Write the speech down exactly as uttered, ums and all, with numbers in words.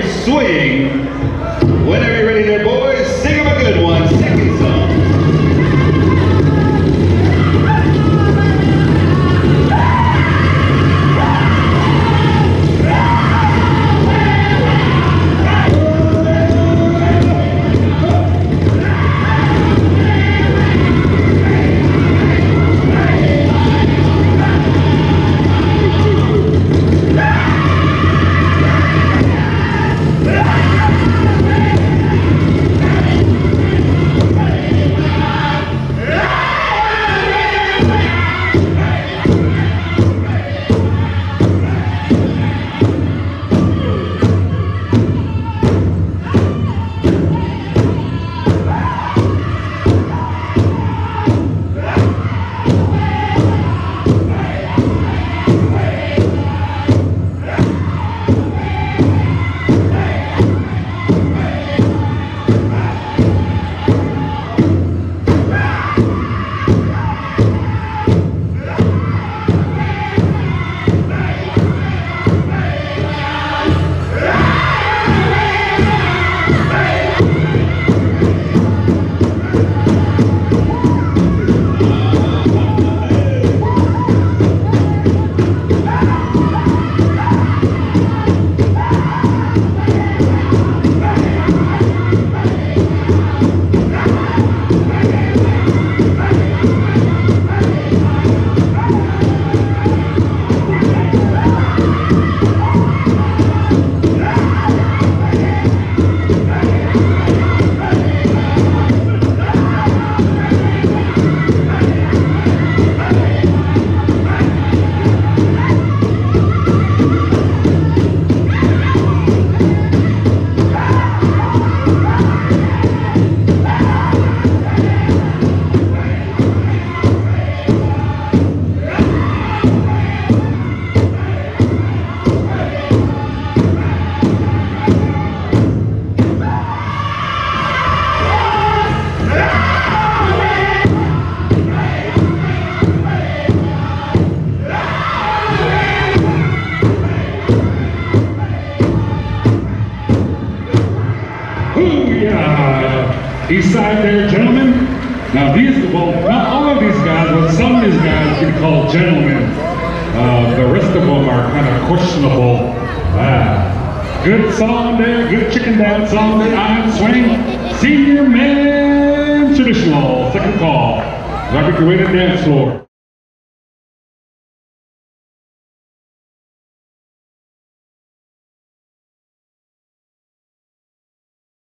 big swing. Whenever you're ready there, boys, sing them a good one. Second song. East side there, gentlemen. Now these, well, not all of these guys, but some of these guys get called gentlemen. Uh, the rest of them are kind of questionable. Uh, good song there, good chicken dance song there, iron swing. Senior man traditional, second call. Now we can wait and dance floor.